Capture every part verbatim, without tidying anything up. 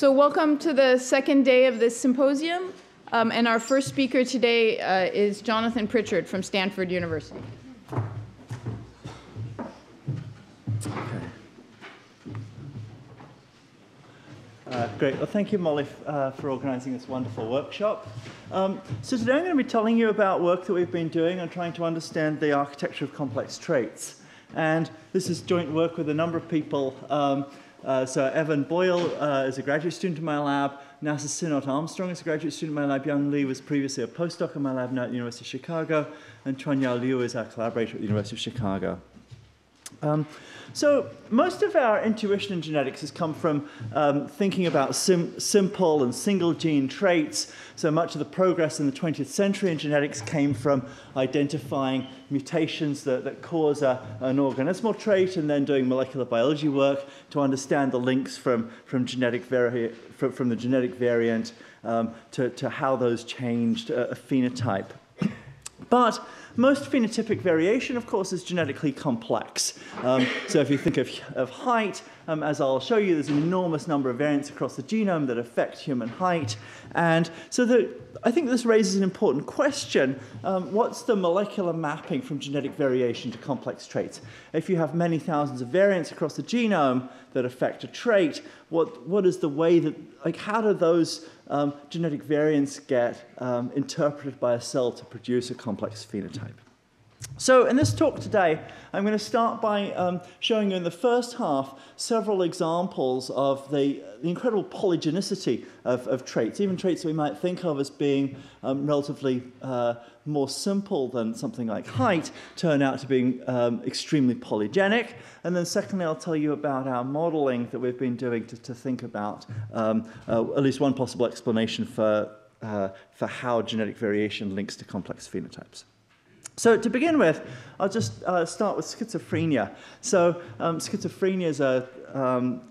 So welcome to the second day of this symposium. Um, and our first speaker today uh, is Jonathan Pritchard from Stanford University. Okay. Uh, great. Well, thank you, Molly, uh, for organizing this wonderful workshop. Um, so today I'm going to be telling you about work that we've been doing on trying to understand the architecture of complex traits. And this is joint work with a number of people. Um, uh, so Evan Boyle uh, is a graduate student in my lab. NASA Sinnott Armstrong is a graduate student in my lab. Yang Li was previously a postdoc in my lab now at the University of Chicago. And Tanya Liu is our collaborator at the University of Chicago. Um, so most of our intuition in genetics has come from um, thinking about sim simple and single gene traits. So much of the progress in the twentieth century in genetics came from identifying mutations that, that cause a, an organismal trait and then doing molecular biology work to understand the links from, from, genetic vari from, from the genetic variant um, to, to how those changed a, a phenotype. But most phenotypic variation, of course, is genetically complex. Um, so if you think of, of height, um, as I'll show you, there's an enormous number of variants across the genome that affect human height. And so the, I think this raises an important question. Um, what's the molecular mapping from genetic variation to complex traits? If you have many thousands of variants across the genome that affect a trait, what, what is the way that, like, how do those Um, genetic variants get um, interpreted by a cell to produce a complex phenotype? So in this talk today, I'm going to start by um, showing you in the first half several examples of the, the incredible polygenicity of, of traits, even traits that we might think of as being um, relatively uh, more simple than something like height turn out to be um, extremely polygenic. And then secondly, I'll tell you about our modeling that we've been doing to, to think about um, uh, at least one possible explanation for, uh, for how genetic variation links to complex phenotypes. So to begin with, I'll just uh, start with schizophrenia. So um, schizophrenia is a, um,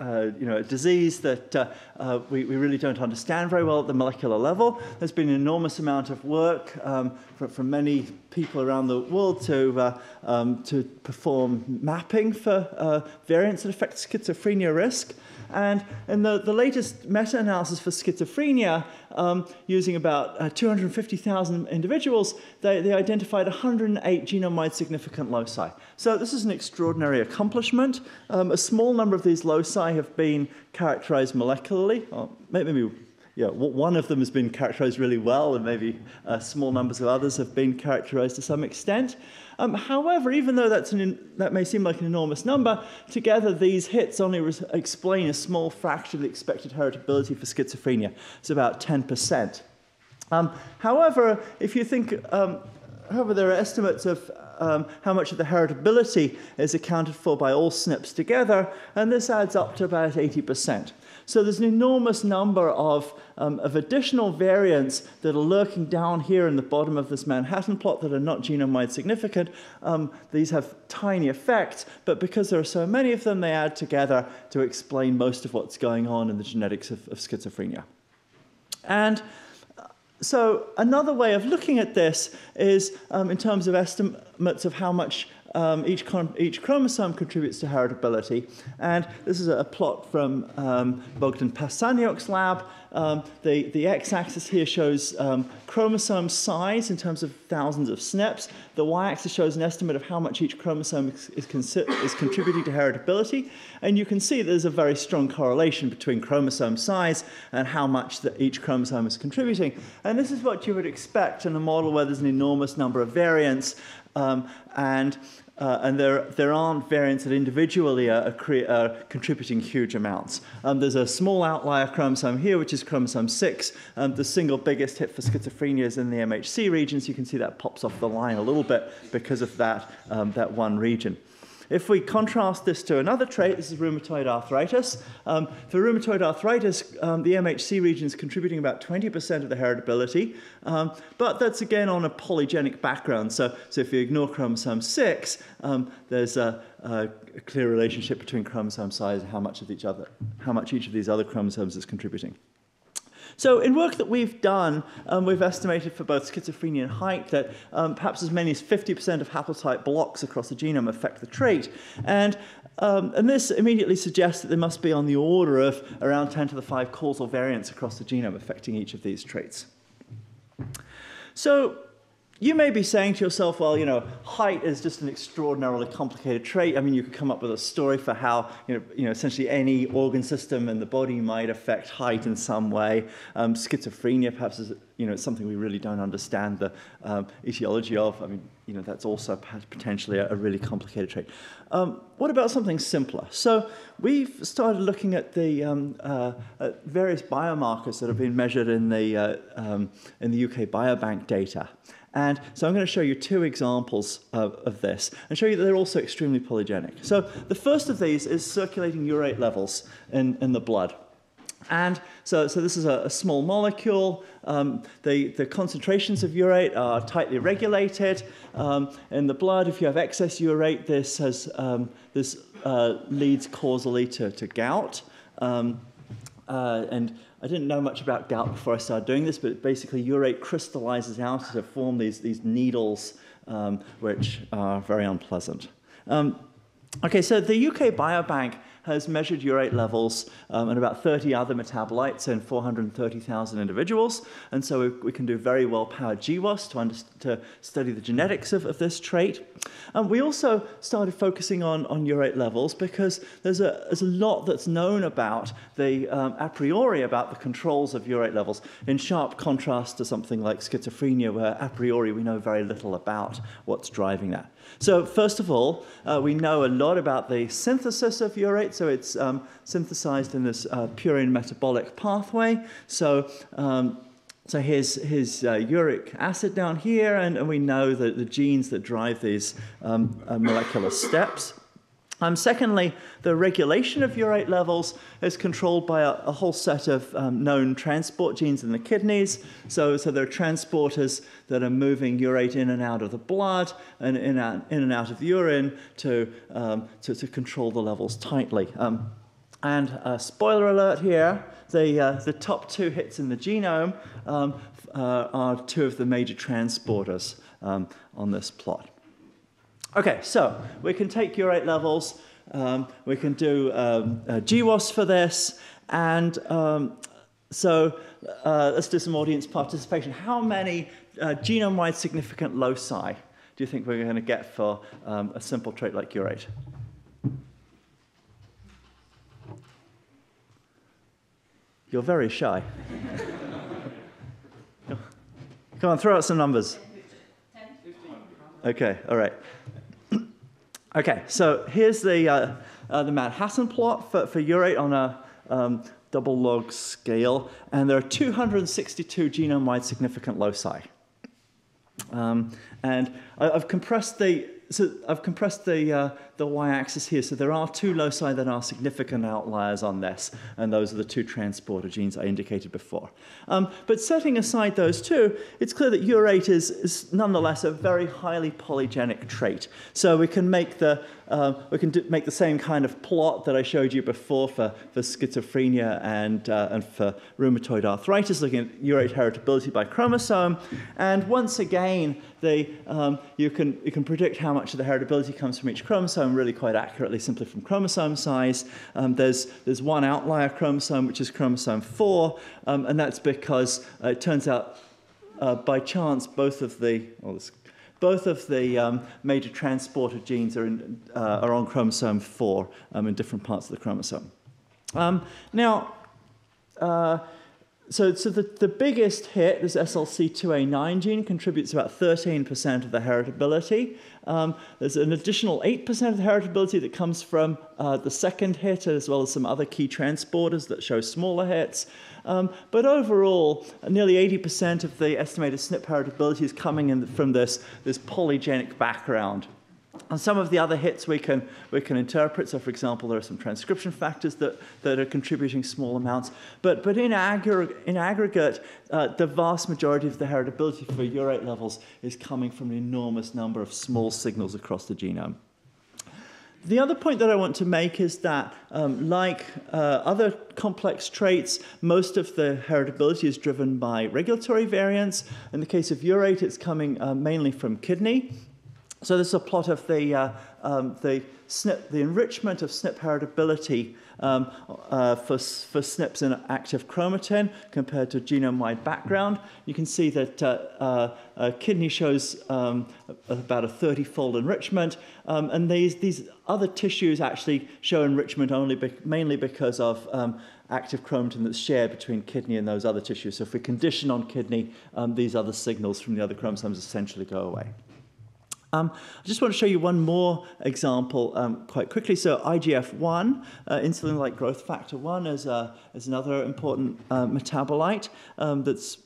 uh, you know, a disease that uh, uh, we, we really don't understand very well at the molecular level. There's been an enormous amount of work um, from, from many people around the world to, uh, um, to perform mapping for uh, variants that affect schizophrenia risk. And in the, the latest meta-analysis for schizophrenia, um, using about uh, two hundred fifty thousand individuals, they, they identified one hundred eight genome-wide significant loci. So this is an extraordinary accomplishment. Um, a small number of these loci have been characterized molecularly. Or maybe yeah, one of them has been characterized really well, and maybe uh, small numbers of others have been characterized to some extent. Um, however, even though that's an, that may seem like an enormous number, together these hits only explain a small fraction of the expected heritability for schizophrenia. It's about ten percent. Um, however, if you think, um, however, there are estimates of um, how much of the heritability is accounted for by all S N Ps together, and this adds up to about eighty percent. So there's an enormous number of, um, of additional variants that are lurking down here in the bottom of this Manhattan plot that are not genome-wide significant. Um, these have tiny effects, but because there are so many of them, they add together to explain most of what's going on in the genetics of, of schizophrenia. And so another way of looking at this is um, in terms of estimates of how much Um, each, each chromosome contributes to heritability. And this is a, a plot from um, Bogdan Pasaniuk's lab. Um, the, the x-axis here shows um, chromosome size in terms of thousands of S N Ps. The y-axis shows an estimate of how much each chromosome is, is, is contributing to heritability. And you can see there's a very strong correlation between chromosome size and how much that each chromosome is contributing. And this is what you would expect in a model where there's an enormous number of variants. Um, and uh, and there, there aren't variants that individually are, are, are contributing huge amounts. Um, there's a small outlier chromosome here, which is chromosome six. Um, the single biggest hit for schizophrenia is in the M H C region, so you can see that pops off the line a little bit because of that, um, that one region. If we contrast this to another trait, this is rheumatoid arthritis. Um, for rheumatoid arthritis, um, the M H C region is contributing about twenty percent of the heritability, um, but that's again on a polygenic background. So, so if you ignore chromosome six, um, there's a, a clear relationship between chromosome size and how much of each other, how much each of these other chromosomes is contributing. So in work that we've done, um, we've estimated for both schizophrenia and height that um, perhaps as many as fifty percent of haplotype blocks across the genome affect the trait. And Um, and this immediately suggests that there must be on the order of around ten to the five causal variants across the genome affecting each of these traits. So you may be saying to yourself, well, you know, height is just an extraordinarily complicated trait. I mean, you could come up with a story for how, you know, you know essentially any organ system in the body might affect height in some way. Um, schizophrenia, perhaps, is, you know, something we really don't understand the um, etiology of. I mean, you know, that's also potentially a, a really complicated trait. Um, what about something simpler? So we've started looking at the um, uh, at various biomarkers that have been measured in the uh, um, in the U K Biobank data. And so I'm going to show you two examples of, of this and show you that they're also extremely polygenic. So the first of these is circulating urate levels in, in the blood. And so, so this is a, a small molecule. Um, the, the concentrations of urate are tightly regulated. Um, in the blood, if you have excess urate, this, has, um, this uh, leads causally to, to gout. Um, uh, and I didn't know much about gout before I started doing this, but basically urate crystallizes out to form these, these needles, um, which are very unpleasant. Um, okay, so the U K Biobank has measured urate levels um, and about thirty other metabolites in four hundred thirty thousand individuals. And so we, we can do very well-powered G W A S to, under, to study the genetics of, of this trait. Um, we also started focusing on, on urate levels because there's a, there's a lot that's known about the um, a priori about the controls of urate levels, in sharp contrast to something like schizophrenia, where a priori we know very little about what's driving that. So first of all, uh, we know a lot about the synthesis of urate. So it's um, synthesized in this uh, purine metabolic pathway. So, um, so here's, here's uh, uric acid down here, and, and we know that the genes that drive these um, uh, molecular steps. Um, secondly, the regulation of urate levels is controlled by a, a whole set of um, known transport genes in the kidneys. So, so there are transporters that are moving urate in and out of the blood and in, and, in and out of the urine to, um, to, to control the levels tightly. Um, and uh, spoiler alert here, the, uh, the top two hits in the genome um, uh, are two of the major transporters um, on this plot. Okay, so we can take urate levels, um, we can do um, G W A S for this, and um, so uh, let's do some audience participation. How many uh, genome-wide significant loci do you think we're going to get for um, a simple trait like urate? You're very shy. Come on, throw out some numbers. Okay, all right. Okay, so here's the, uh, uh, the Manhattan plot for, for urate on a um, double log scale, and there are two hundred sixty-two genome-wide significant loci. Um, and I, I've compressed the so I've compressed the uh, the y-axis here, so there are two loci that are significant outliers on this, and those are the two transporter genes I indicated before. Um, but setting aside those two, it's clear that urate is, is nonetheless a very highly polygenic trait. So we can make the uh, we can do, make the same kind of plot that I showed you before for for schizophrenia and uh, and for rheumatoid arthritis, looking at urate heritability by chromosome, and once again, the um, you can you can predict how much of the heritability comes from each chromosome really quite accurately, simply from chromosome size. Um, there's, there's one outlier chromosome, which is chromosome four, um, and that's because uh, it turns out uh, by chance both of the, well, this, both of the um, major transporter genes are, in, uh, are on chromosome four um, in different parts of the chromosome. Um, now, uh, So, so the, the biggest hit, this S L C two A nine gene, contributes about thirteen percent of the heritability. Um, there's an additional eight percent of the heritability that comes from uh, the second hit, as well as some other key transporters that show smaller hits. Um, but overall, nearly eighty percent of the estimated S N P heritability is coming in from this, this polygenic background. And some of the other hits we can, we can interpret. So, for example, there are some transcription factors that, that are contributing small amounts. But, but in, aggr in aggregate, uh, the vast majority of the heritability for urate levels is coming from an enormous number of small signals across the genome. The other point that I want to make is that, um, like uh, other complex traits, most of the heritability is driven by regulatory variants. In the case of urate, it's coming uh, mainly from kidney. So this is a plot of the, uh, um, the, S N P, the enrichment of S N P heritability um, uh, for, for S N Ps in active chromatin compared to genome-wide background. You can see that uh, uh, uh, kidney shows um, about a thirty-fold enrichment, um, and these, these other tissues actually show enrichment only be mainly because of um, active chromatin that's shared between kidney and those other tissues. So if we condition on kidney, um, these other signals from the other chromosomes essentially go away. Um, I just want to show you one more example um, quite quickly. So I G F one, uh, insulin-like growth factor one, is, uh, is another important uh, metabolite um, that's,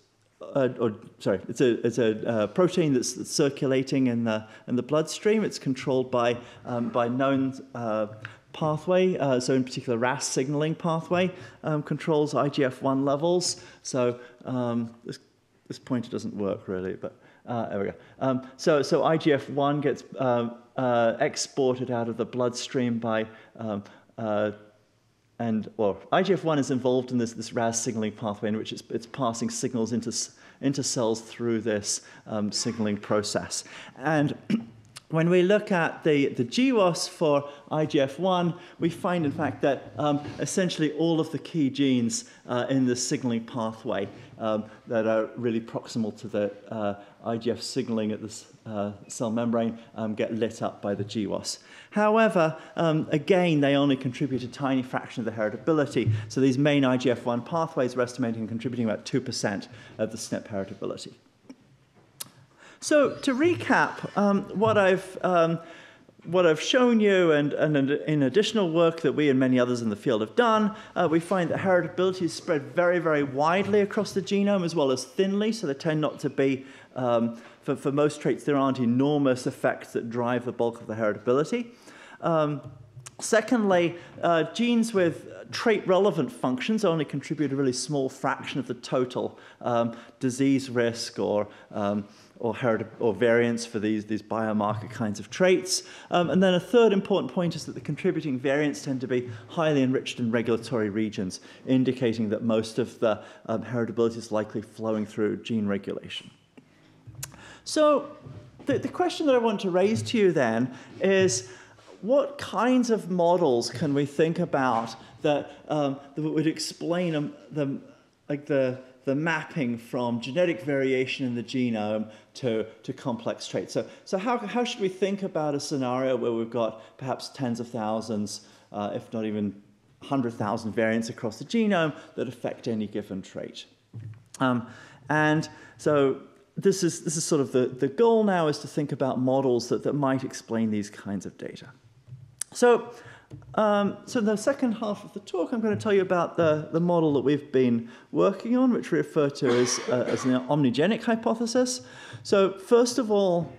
uh, or sorry, it's a, it's a uh, protein that's, that's circulating in the, in the bloodstream. It's controlled by, um, by known uh, pathway, uh, so in particular R A S signaling pathway um, controls I G F one levels. So um, this, this pointer doesn't work really, but... Uh, there we go. Um, so, so I G F one gets uh, uh, exported out of the bloodstream by, um, uh, and well, I G F one is involved in this this R A S signaling pathway in which it's, it's passing signals into into cells through this um, signaling process. And when we look at the the G W A S for I G F one, we find in fact that um, essentially all of the key genes uh, in the signaling pathway um, that are really proximal to the uh, I G F signaling at the uh, cell membrane um, get lit up by the G W A S. However, um, again, they only contribute a tiny fraction of the heritability. So these main I G F one pathways are estimating contributing about two percent of the S N P heritability. So to recap, um, what I've um, What I've shown you, and, and in additional work that we and many others in the field have done, uh, we find that heritability is spread very, very widely across the genome as well as thinly, so they tend not to be, um, for, for most traits, there aren't enormous effects that drive the bulk of the heritability. Um, Secondly, uh, genes with trait-relevant functions only contribute a really small fraction of the total um, disease risk or, um, or, or variance for these, these biomarker kinds of traits. Um, and then a third important point is that the contributing variants tend to be highly enriched in regulatory regions, indicating that most of the um, heritability is likely flowing through gene regulation. So the, the question that I want to raise to you then is, what kinds of models can we think about that, um, that would explain um, the, like the, the mapping from genetic variation in the genome to, to complex traits? So, so how, how should we think about a scenario where we've got perhaps tens of thousands, uh, if not even one hundred thousand variants across the genome that affect any given trait? Um, and so this is, this is sort of the, the goal now, is to think about models that, that might explain these kinds of data. So, um, so in the second half of the talk, I'm going to tell you about the, the model that we've been working on, which we refer to as, uh, as an omnigenic hypothesis. So first of all,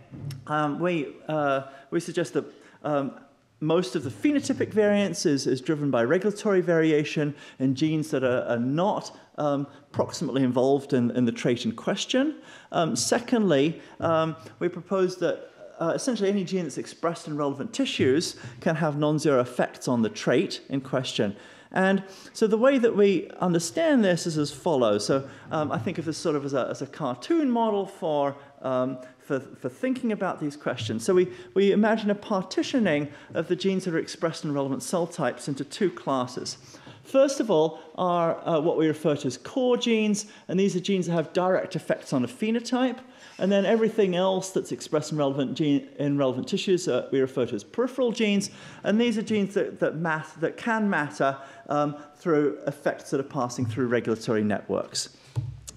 um, we, uh, we suggest that um, most of the phenotypic variance is, is driven by regulatory variation in genes that are, are not um, proximately involved in, in the trait in question. Um, secondly, um, we propose that Uh, essentially any gene that's expressed in relevant tissues can have non-zero effects on the trait in question. And so the way that we understand this is as follows. So um, I think of this sort of as a, as a cartoon model for, um, for, for thinking about these questions. So we, we imagine a partitioning of the genes that are expressed in relevant cell types into two classes. First of all are uh, what we refer to as core genes, and these are genes that have direct effects on a phenotype. And then everything else that's expressed in relevant, gene, in relevant tissues uh, we refer to as peripheral genes. And these are genes that, that, math, that can matter um, through effects that are passing through regulatory networks.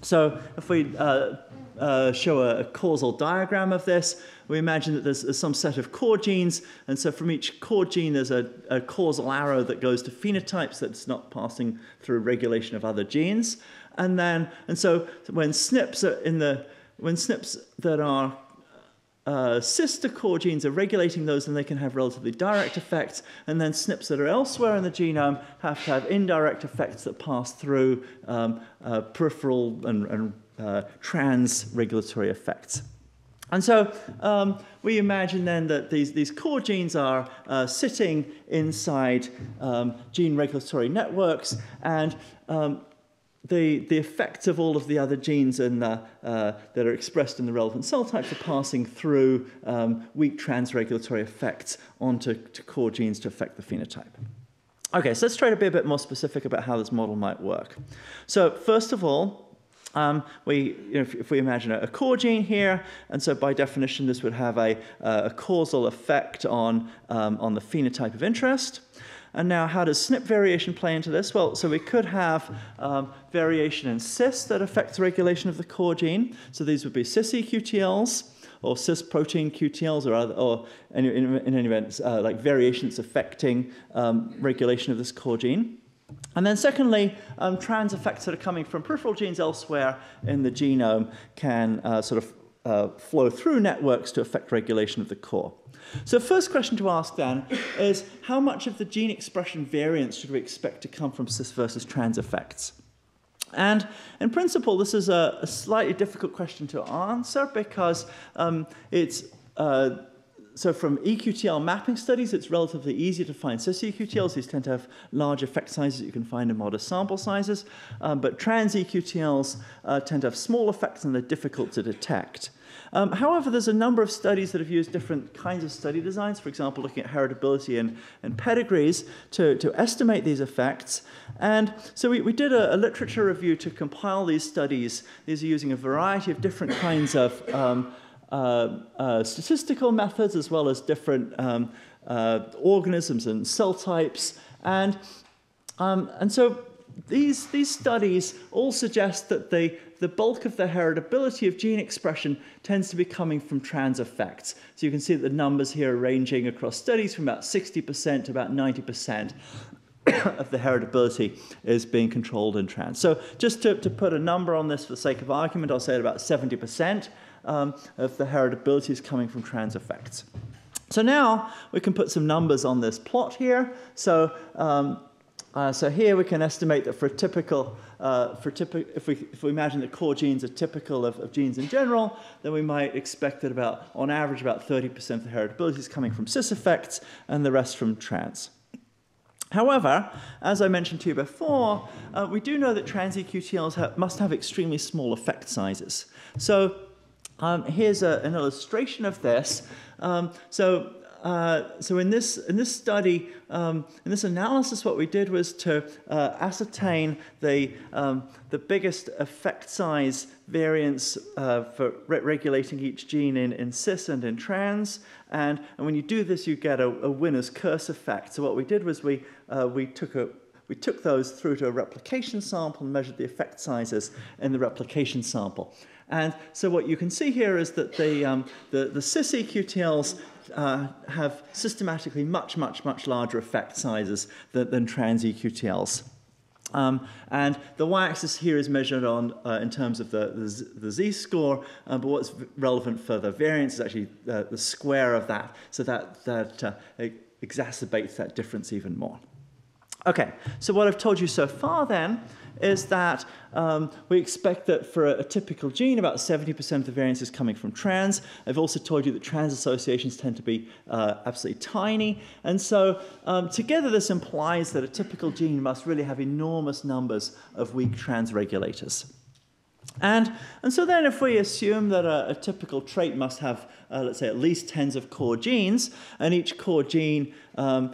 So if we uh, uh, show a, a causal diagram of this, we imagine that there's, there's some set of core genes. And so from each core gene, there's a, a causal arrow that goes to phenotypes that's not passing through regulation of other genes. And, then, and so when S N Ps are in the... When S N Ps that are uh, sister core genes are regulating those, then they can have relatively direct effects. And then S N Ps that are elsewhere in the genome have to have indirect effects that pass through um, uh, peripheral and, and uh, trans-regulatory effects. And so um, we imagine then that these, these core genes are uh, sitting inside um, gene regulatory networks, and um, the, the effects of all of the other genes in the, uh, that are expressed in the relevant cell types are passing through um, weak transregulatory effects onto to core genes to affect the phenotype. Okay, so let's try to be a bit more specific about how this model might work. So first of all, Um, we, you know, if, if we imagine a, a core gene here, and so by definition this would have a, uh, a causal effect on, um, on the phenotype of interest. And now how does S N P variation play into this? Well, so we could have um, variation in cis that affects regulation of the core gene. So these would be cis-eQTLs or cis-protein Q T Ls or, other, or any, in, in any event, uh, like variations affecting um, regulation of this core gene. And then secondly, um, trans effects that are coming from peripheral genes elsewhere in the genome can uh, sort of uh, flow through networks to affect regulation of the core. So first question to ask then is how much of the gene expression variance should we expect to come from cis versus trans effects? And in principle, this is a, a slightly difficult question to answer because um, it's... Uh, So from E Q T L mapping studies, it's relatively easy to find cis-eQTLs. These tend to have large effect sizes that you can find in modest sample sizes. Um, but trans-eQTLs uh, tend to have small effects and they're difficult to detect. Um, however, there's a number of studies that have used different kinds of study designs, for example, looking at heritability and, and pedigrees to, to estimate these effects. And so we, we did a, a literature review to compile these studies. These are using a variety of different kinds of um, Uh, uh, statistical methods as well as different um, uh, organisms and cell types, and um, and so these these studies all suggest that the the bulk of the heritability of gene expression tends to be coming from trans effects. So you can see that the numbers here are ranging across studies from about sixty percent to about ninety percent. Of the heritability is being controlled in trans. So just to, to put a number on this for the sake of argument, I'll say that about seventy percent um, of the heritability is coming from trans effects. So now we can put some numbers on this plot here. So, um, uh, so here we can estimate that for a typical, uh, for typi if, we, if we imagine that core genes are typical of, of genes in general, then we might expect that about, on average, about thirty percent of the heritability is coming from cis effects and the rest from trans. However, as I mentioned to you before, uh, we do know that trans-eQTLs ha must have extremely small effect sizes. So um, here's a, an illustration of this. Um, so uh, so in this in this study, um, in this analysis, what we did was to uh, ascertain the um, the biggest effect size variance uh, for re regulating each gene in, in cis and in trans. And, and when you do this, you get a, a winner's curse effect. So what we did was we, uh, we, took a, we took those through to a replication sample and measured the effect sizes in the replication sample. And so what you can see here is that the, um, the, the cis-eQTLs uh, have systematically much, much, much larger effect sizes than, than trans-eQTLs. Um, and the y-axis here is measured on uh, in terms of the, the z-score, uh, but what's relevant for the variance is actually uh, the square of that, so that, that uh, exacerbates that difference even more. Okay, so what I've told you so far then is that um, we expect that for a, a typical gene, about seventy percent of the variance is coming from trans. I've also told you that trans associations tend to be uh, absolutely tiny. And so um, together this implies that a typical gene must really have enormous numbers of weak trans regulators. And, and so then if we assume that a, a typical trait must have, uh, let's say, at least tens of core genes, and each core gene um,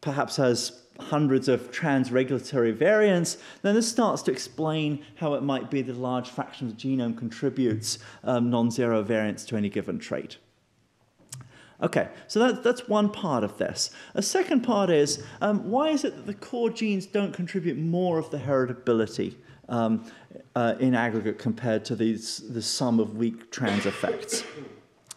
perhaps has hundreds of trans-regulatory variants, then this starts to explain how it might be that a large fraction of the genome contributes um, non-zero variants to any given trait. Okay, so that, that's one part of this. A second part is, um, why is it that the core genes don't contribute more of the heritability um, uh, in aggregate compared to these, the sum of weak trans effects?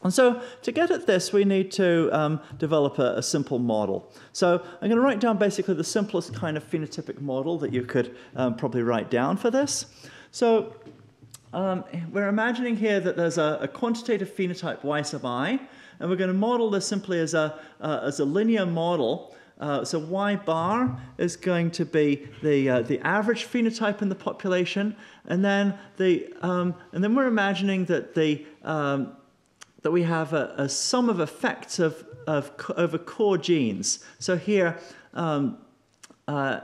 And so to get at this, we need to um, develop a, a simple model. So I'm going to write down basically the simplest kind of phenotypic model that you could um, probably write down for this. So um, we're imagining here that there's a, a quantitative phenotype y sub I, and we're going to model this simply as a, uh, as a linear model. Uh, so y bar is going to be the uh, the average phenotype in the population, and then the um, and then we're imagining that the um, that we have a, a sum of effects of, of, over core genes. So here, um, uh,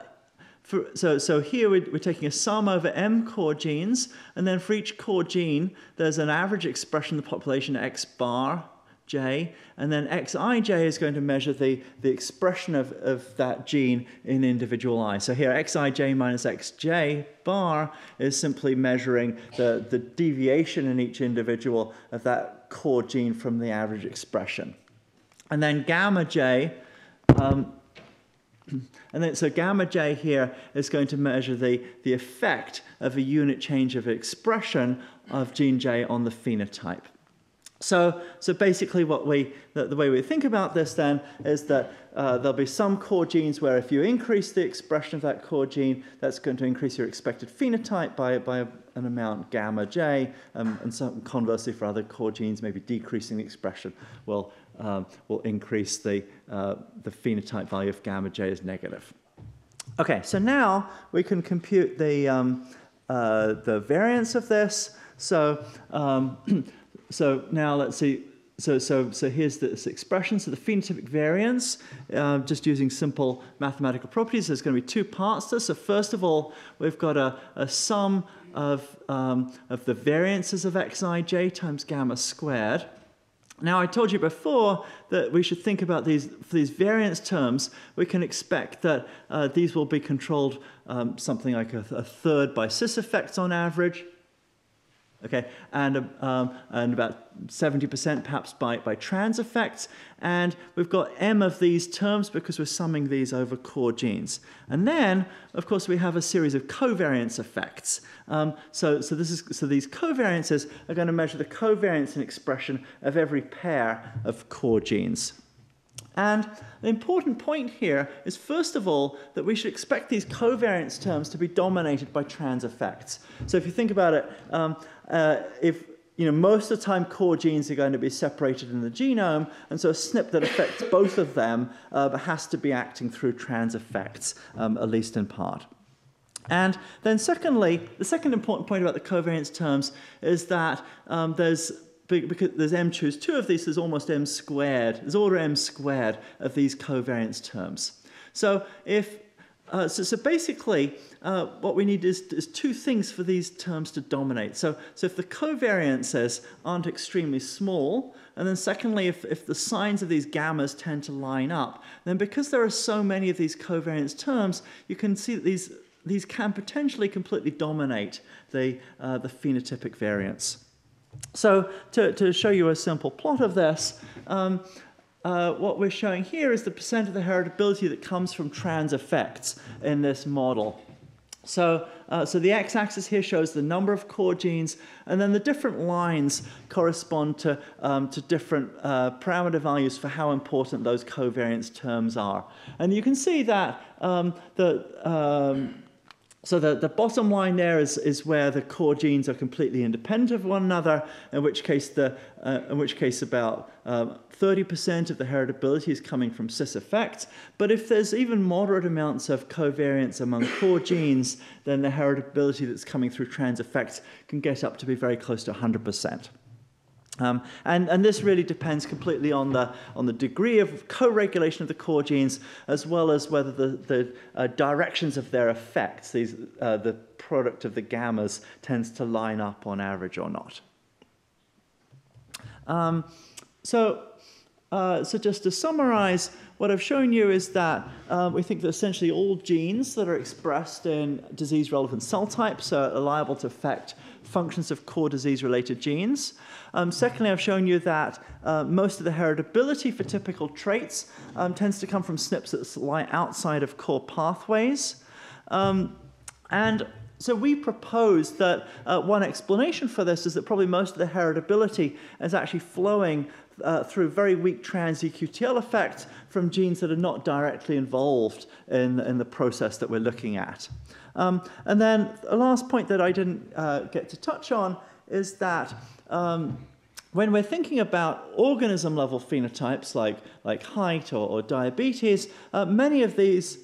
For, so, so here we're, we're taking a sum over m core genes, and then for each core gene, there's an average expression of the population x bar j, and then xij is going to measure the, the expression of, of that gene in individual I. So here xij minus xj bar is simply measuring the, the deviation in each individual of that core gene from the average expression. And then gamma j, um, and then so gamma j here is going to measure the, the effect of a unit change of expression of gene j on the phenotype. So, so basically what we, the, the way we think about this then is that uh, there'll be some core genes where if you increase the expression of that core gene, that's going to increase your expected phenotype by, by an amount gamma j, um, and so conversely for other core genes, maybe decreasing the expression will, um, will increase the, uh, the phenotype value if gamma j is negative. Okay, so now we can compute the, um, uh, the variance of this. So, um, So now let's see, so, so, so here's this expression. So the phenotypic variance, uh, just using simple mathematical properties, there's going to be two parts to this. So first of all, we've got a, a sum of, um, of the variances of xij times gamma squared. Now I told you before that we should think about these, for these variance terms, we can expect that uh, these will be controlled um, something like a, a third by cis effects on average. Okay, and, um, and about seventy percent perhaps by, by trans effects. And we've got m of these terms because we're summing these over core genes. And then, of course, we have a series of covariance effects. Um, so, so, this is, so these covariances are going to measure the covariance and expression of every pair of core genes. And the important point here is, first of all, that we should expect these covariance terms to be dominated by trans effects. So if you think about it, um, uh, if you know, most of the time core genes are going to be separated in the genome, and so a S N P that affects both of them uh, has to be acting through trans effects, um, at least in part. And then secondly, the second important point about the covariance terms is that um, there's because there's m choose two of these, there's almost m squared, there's order m squared of these covariance terms. So if, uh, so, so basically uh, what we need is, is two things for these terms to dominate. So, so if the covariances aren't extremely small, and then secondly, if, if the signs of these gammas tend to line up, then because there are so many of these covariance terms, you can see that these, these can potentially completely dominate the, uh, the phenotypic variance. So to, to show you a simple plot of this, um, uh, what we're showing here is the percent of the heritability that comes from trans effects in this model. So, uh, so the x-axis here shows the number of core genes, and then the different lines correspond to, um, to different uh, parameter values for how important those covariance terms are. And you can see that um, the... Um, So the, the bottom line there is, is where the core genes are completely independent of one another, in which case, the, uh, in which case about thirty percent of the heritability is coming from cis effects. But if there's even moderate amounts of covariance among core genes, then the heritability that's coming through trans effects can get up to be very close to one hundred percent. Um, and, and this really depends completely on the, on the degree of co-regulation of the core genes, as well as whether the, the uh, directions of their effects, these, uh, the product of the gammas, tends to line up on average or not. Um, so, uh, so just to summarize, what I've shown you is that uh, we think that essentially all genes that are expressed in disease-relevant cell types are liable to affect functions of core disease-related genes. Um, secondly, I've shown you that uh, most of the heritability for typical traits um, tends to come from S N Ps that lie outside of core pathways. Um, and so we propose that uh, one explanation for this is that probably most of the heritability is actually flowing uh, through very weak trans-eQTL effects from genes that are not directly involved in, in the process that we're looking at. Um, and then a last point that I didn't uh, get to touch on is that um, when we're thinking about organism-level phenotypes like, like height or, or diabetes, uh, many of these,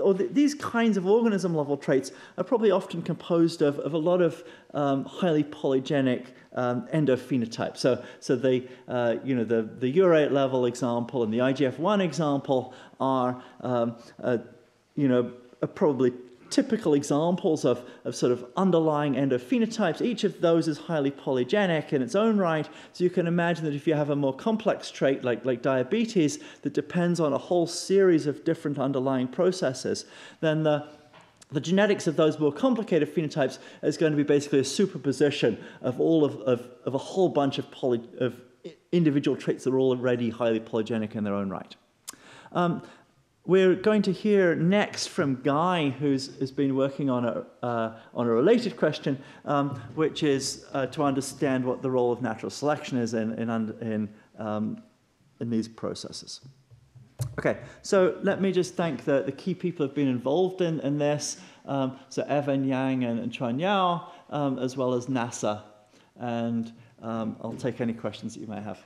or th these kinds of organism-level traits are probably often composed of, of a lot of um, highly polygenic um, endophenotypes. So, so the, uh, you know, the, the urate level example and the I G F one example are, um, uh, you know, are probably typical examples of, of sort of underlying endophenotypes. Each of those is highly polygenic in its own right, so you can imagine that if you have a more complex trait like, like diabetes that depends on a whole series of different underlying processes, then the The genetics of those more complicated phenotypes is going to be basically a superposition of all of, of, of a whole bunch of, poly, of individual traits that are already highly polygenic in their own right. Um, we're going to hear next from Guy, who's, who's been working on a, uh, on a related question, um, which is uh, to understand what the role of natural selection is in, in, in, um, in these processes. Okay, so let me just thank the, the key people who've been involved in, in this, um, so Evan, Yang, and, and Chuan Yao, um, as well as NASA, and um, I'll take any questions that you may have.